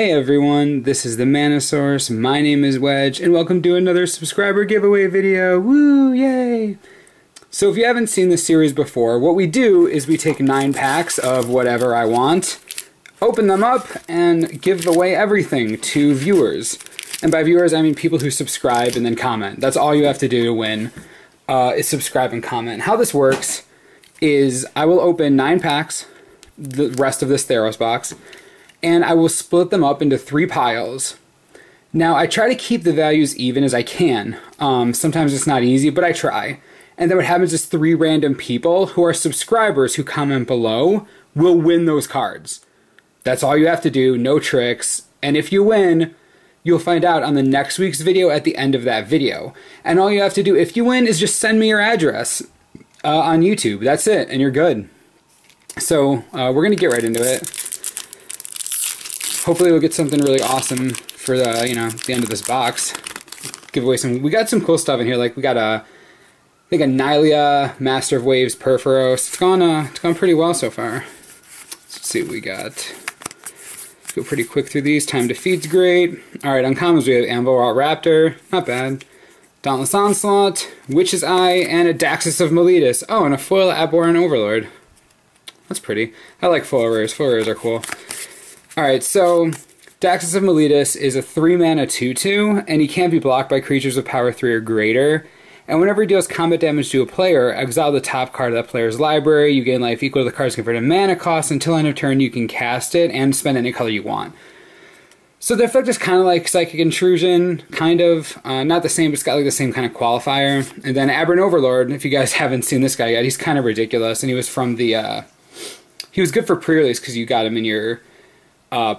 Hey everyone, this is the Mana Source, my name is Wedge, and welcome to another subscriber giveaway video. Woo, yay! So if you haven't seen this series before, what we do is we take 9 packs of whatever I want, open them up, and give away everything to viewers. And by viewers, I mean people who subscribe and then comment. That's all you have to do to win, is subscribe and comment. How this works is I will open 9 packs, the rest of this Theros box, and I will split them up into 3 piles. Now, I try to keep the values even as I can. Sometimes it's not easy, but I try. And then what happens is 3 random people who are subscribers who comment below will win those cards. That's all you have to do, no tricks. And if you win, you'll find out on the next week's video at the end of that video. And all you have to do, if you win, is just send me your address on YouTube. That's it, and you're good. So we're gonna get right into it. Hopefully we'll get something really awesome for the, the end of this box. Give away some, we got some cool stuff in here. Like we got a, I think a Nylea, Master of Waves, Purphoros. It's gone pretty well so far. Let's see what we got. Let's go pretty quick through these. Time Defeat's great. All right, on commons we have Amvoral Raptor, not bad. Dauntless Onslaught, Witch's Eye, and a Daxos of Meletis. Oh, and a Foil Abborn Overlord. That's pretty. I like foil rares. Foil rares are cool. Alright, so Daxos of Meletis is a 3-mana 2-2, and he can't be blocked by creatures with power 3 or greater. And whenever he deals combat damage to a player, exile the top card of that player's library. You gain life equal to the card's converted mana cost. Until end of turn, you can cast it and spend any color you want. So the effect is kind of like Psychic Intrusion, kind of. Not the same, but it's got like the same kind of qualifier. And then Aberrant Overlord, if you guys haven't seen this guy yet, he's kind of ridiculous. And he was from the... he was good for pre-release because you got him in your...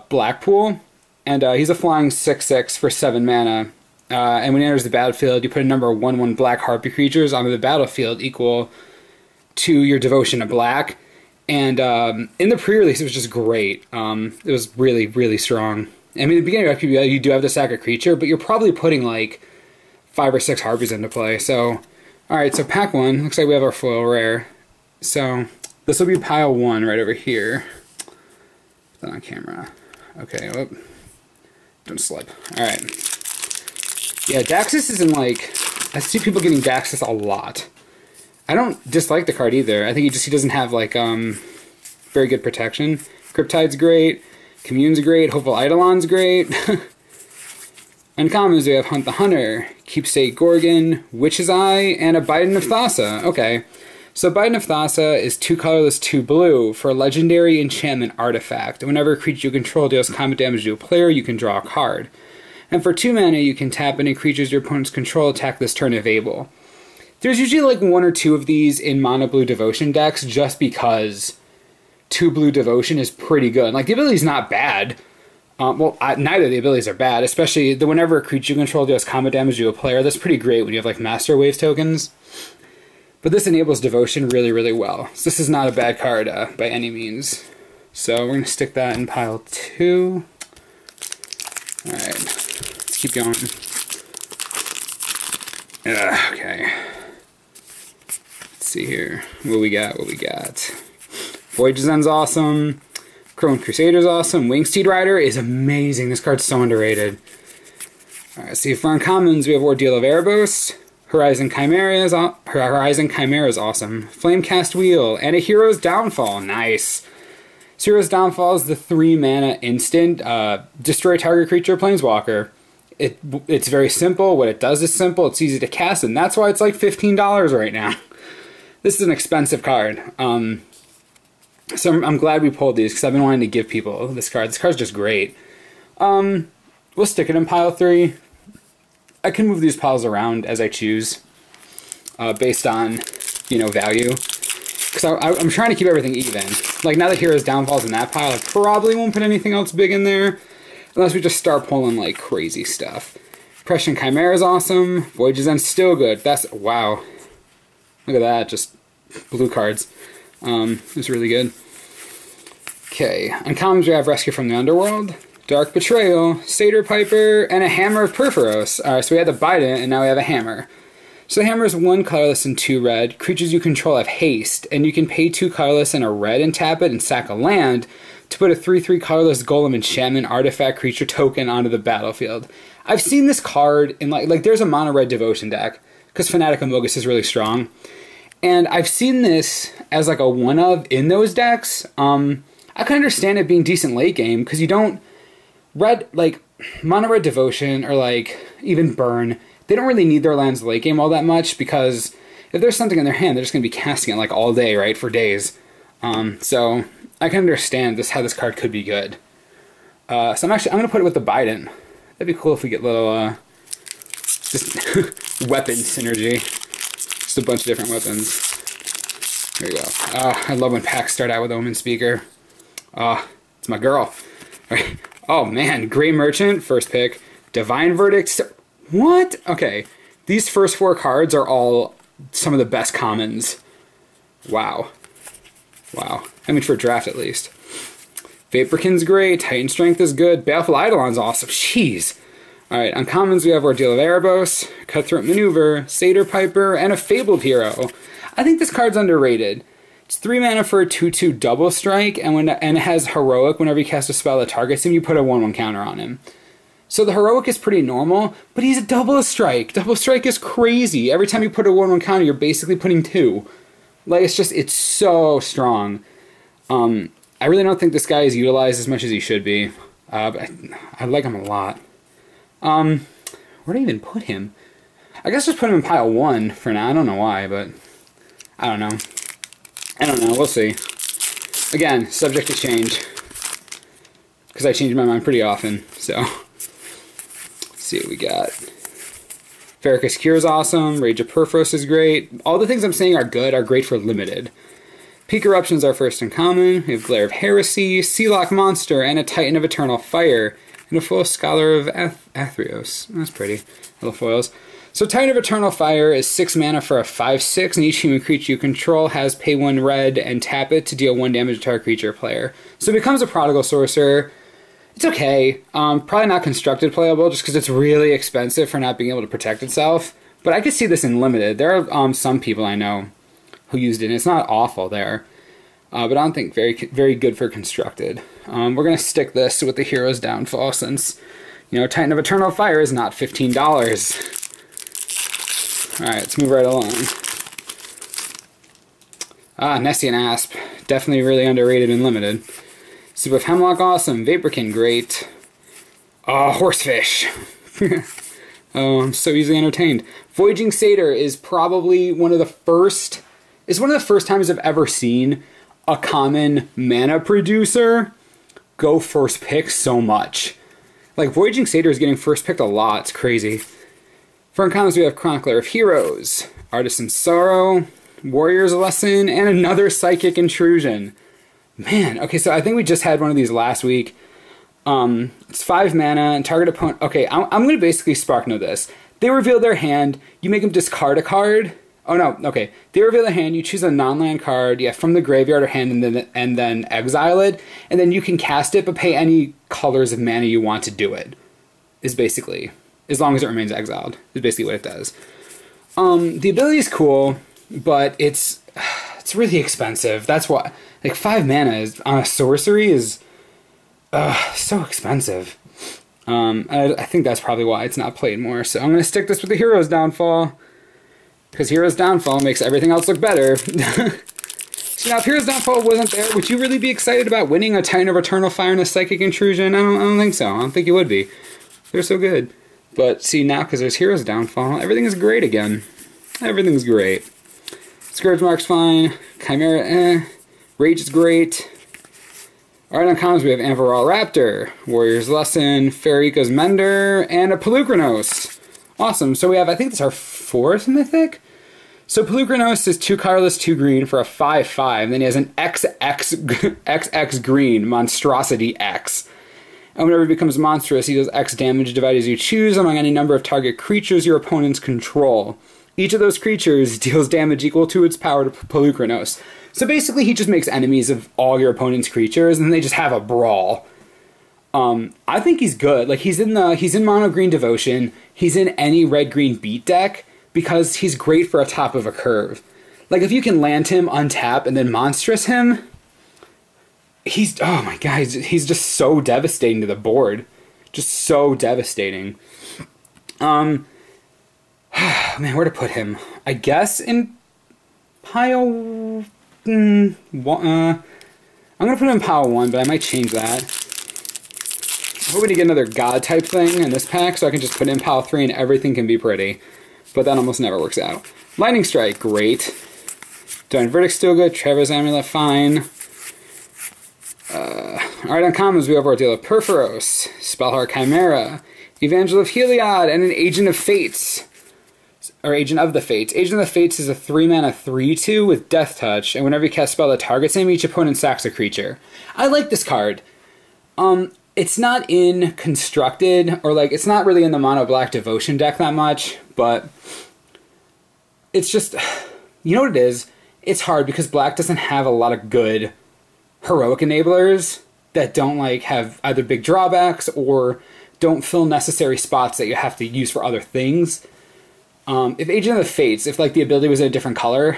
Blackpool, and he's a flying 6/6 for 7 mana, and when he enters the battlefield, you put a number of 1/1 black harpy creatures onto the battlefield equal to your devotion to black, and in the pre-release it was just great. It was really, really strong. I mean, at the beginning of FPBL, you do have to sack a creature, but you're probably putting like 5 or 6 harpies into play, so... Alright, so pack 1, looks like we have our foil rare, so this will be pile 1 right over here. On camera. Okay, whoop. Don't slip. Alright. Yeah, Daxos is in like... I see people getting Daxos a lot. I don't dislike the card either. I think he doesn't have like very good protection. Cryptide's great. Commune's great. Hopeful Eidolon's great. Uncommons we have Hunt the Hunter, Keepsake Gorgon, Witch's Eye, and a Bident of Thassa. Okay. So Bident of Thassa is 2 colorless, 2 blue for a legendary enchantment artifact. Whenever a creature you control deals combat damage to a player, you can draw a card. And for 2 mana, you can tap any creatures your opponents control attack this turn if able. There's usually like 1 or 2 of these in mono blue devotion decks just because 2 blue devotion is pretty good. Like the ability's not bad. Neither of the abilities are bad, especially the whenever a creature you control deals combat damage to a player. That's pretty great when you have like Master Waves tokens. But this enables devotion really, really well. So this is not a bad card by any means. So we're going to stick that in pile 2. Alright, let's keep going. Okay. Let's see here. What we got. Voyager's End's awesome. Crone Crusader's awesome. Wingsteed Rider is amazing. This card's so underrated. Alright, see if we're on commons, we have Ordeal of Erebos. Horizon Chimera is awesome. Flamecast Wheel, and a Hero's Downfall, nice. So Hero's Downfall is the 3-mana instant, destroy target creature, planeswalker. It's very simple, what it does is simple, it's easy to cast, and that's why it's like $15 right now. This is an expensive card. So I'm glad we pulled these, because I've been wanting to give people this card. This card's just great. We'll stick it in pile 3. I can move these piles around as I choose, based on, value. Because I'm trying to keep everything even. Like, now that Hero's Downfall's in that pile, I probably won't put anything else big in there. Unless we just start pulling, like, crazy stuff. Prussian Chimera's awesome. Voyage's End's still good. That's... Wow. Look at that. Just blue cards. It's really good. Okay. Uncommons, we have Rescue from the Underworld. Dark Betrayal, Satyr Piper, and a Hammer of Purphoros. Alright, so we had the Bident, and now we have a Hammer. So the Hammer is 1 colorless and 2 red. Creatures you control have haste, and you can pay 2 colorless and a red and tap it and sack a land to put a 3/3 colorless golem and shaman artifact creature token onto the battlefield. I've seen this card in like there's a Mono Red Devotion deck because Fnatic Amogus is really strong, and I've seen this as like a one of in those decks. I can understand it being decent late game because you don't Mono Red Devotion or like even Burn. They don't really need their lands late game all that much because if there's something in their hand, they're just going to be casting it like all day, right, for days. So I can understand this how this card could be good. So I'm going to put it with the Bident. That'd be cool if we get little just weapon synergy. Just a bunch of different weapons. There you go. I love when packs start out with Omen Speaker. It's my girl. All right. Oh man, Grey Merchant, first pick. Divine Verdict. What? Okay. These first four cards are all some of the best commons. Wow. Wow. I mean, for draft at least. Vaporkin's great. Titan Strength is good. Baleful Eidolon's awesome. Jeez. Alright, on commons we have Ordeal of Erebos, Cutthroat Maneuver, Satyr Piper, and a Fabled Hero. I think this card's underrated. It's 3 mana for a 2/2 double strike, and it has Heroic. Whenever you cast a spell that targets him, you put a 1/1 counter on him. So the Heroic is pretty normal, but he's a double strike. Double strike is crazy. Every time you put a 1/1 counter, you're basically putting 2. Like, it's so strong. I really don't think this guy is utilized as much as he should be. But I like him a lot. Where do I even put him? I guess just put him in pile 1 for now. I don't know why, but I don't know. We'll see. Again, subject to change. Because I change my mind pretty often, so... See what we got. Varicus Cure is awesome. Rage of Purphoros is great. All the things I'm saying are good are great for limited. Peak Eruptions are first in common. We have Glare of Heresy, Sealock Monster, and a Titan of Eternal Fire, and a full Scholar of Athrios. That's pretty. Little foils. So Titan of Eternal Fire is 6 mana for a 5/6, and each human creature you control has pay 1 red and tap it to deal 1 damage to our creature player. So it becomes a Prodigal Sorcerer. It's okay. Probably not constructed playable just because it's really expensive for not being able to protect itself. But I could see this in limited. There are some people I know who used it, and it's not awful there. But I don't think very good for constructed. We're going to stick this with the Hero's Downfall since, you know, Titan of Eternal Fire is not $15. Alright, let's move right along. Nessian Asp. Definitely really underrated in limited. Soup of Hemlock, awesome. Vaporkin, great. Oh, Horsefish. Oh, I'm so easily entertained. Voyaging Satyr is probably one of the first... It's one of the first times I've ever seen a common mana producer go first pick so much. Like, Voyaging Satyr is getting first picked a lot. It's crazy. For uncommons, we have Chronicler of Heroes, Artisan's Sorrow, Warrior's Lesson, and another Psychic Intrusion. Man, okay, so I think we just had one of these last week. It's 5 mana, and target opponent... Okay, I'm going to basically Spark Note this. They reveal their hand, you make them discard a card. Oh, no, okay. They reveal their hand, you choose a non-land card, yeah, from the graveyard or hand, and then exile it, and then you can cast it, but pay any colors of mana you want to do it, is basically... As long as it remains exiled, is basically what it does. The ability is cool, but it's really expensive. That's why... Like, 5 mana is, on a sorcery is so expensive. I think that's probably why it's not played more. So I'm going to stick this with the Hero's Downfall. Because Hero's Downfall makes everything else look better. So now, if Hero's Downfall wasn't there, would you really be excited about winning a Titan of Eternal Fire and a Psychic Intrusion? I don't think so. I don't think you would be. They're so good. But see, now because there's Hero's Downfall, everything is great again. Everything's great. Scourge Mark's fine. Chimera, eh. Rage is great. Alright, on comms we have Anvaral Raptor, Warrior's Lesson, Farika's Mender, and a Polukranos. Awesome. So we have, I think this is our 4th mythic? So Polukranos is 2 colorless, 2 green for a 5/5. And then he has an XX green, Monstrosity X. And whenever he becomes monstrous, he does X damage divided as you choose among any number of target creatures your opponents control. Each of those creatures deals damage equal to its power to Polukranos. So basically, he just makes enemies of all your opponent's creatures, and they just have a brawl. I think he's good. Like, he's in Mono Green Devotion. He's in any red-green beat deck because he's great for a top of a curve. Like, if you can land him, untap, and then monstrous him, he's, oh my God, he's just so devastating to the board. Just so devastating. Man, where to put him? I guess in pile... I'm going to put him in pile 1, but I might change that. I'm hoping to get another god type thing in this pack, so I can just put in pile 3 and everything can be pretty. But that almost never works out. Lightning Strike, great. Divine Verdict, still good. Trevor's Amulet, fine. Alright, on commons we have Ordeal of Purphoros, Spellheart Chimera, Evangel of Heliod, and an Agent of Fates. Or Agent of the Fates. Agent of the Fates is a 3-mana 3-2 with Death Touch, and whenever you cast a spell that targets him, each opponent sacks a creature. I like this card. It's not in Constructed, or like, it's not really in the Mono Black Devotion deck that much, but it's just, you know what it is? It's hard because black doesn't have a lot of good heroic enablers that don't like have either big drawbacks or don't fill necessary spots that you have to use for other things. If Agent of the Fates, if like the ability was in a different color,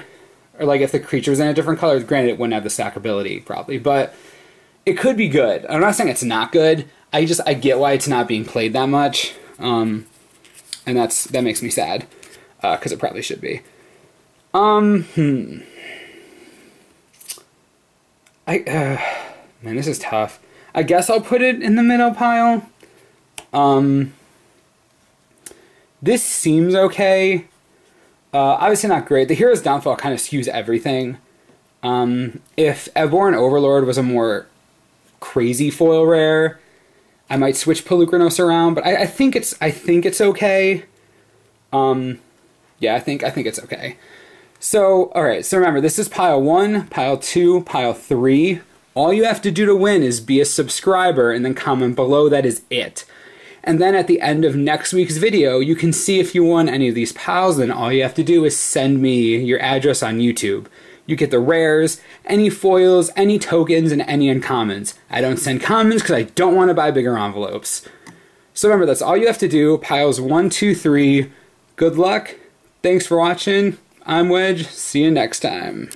or like if the creature was in a different color, granted it wouldn't have the stack ability probably, but it could be good. I'm not saying it's not good. I get why it's not being played that much, and that makes me sad because it probably should be. Man, this is tough. I guess I'll put it in the middle pile. This seems okay. Obviously not great. The Hero's Downfall kind of skews everything. If Abborn Overlord was a more crazy foil rare, I might switch Polukranos around, but I think it's okay. Yeah, I think it's okay. So, alright, so remember, this is pile 1, pile 2, pile 3. All you have to do to win is be a subscriber and then comment below, that is it. And then at the end of next week's video, you can see if you won any of these piles, then all you have to do is send me your address on YouTube. You get the rares, any foils, any tokens, and any uncommons. I don't send commons because I don't want to buy bigger envelopes. So remember, that's all you have to do, piles 1, 2, 3. Good luck, thanks for watching. I'm Wedge, see you next time.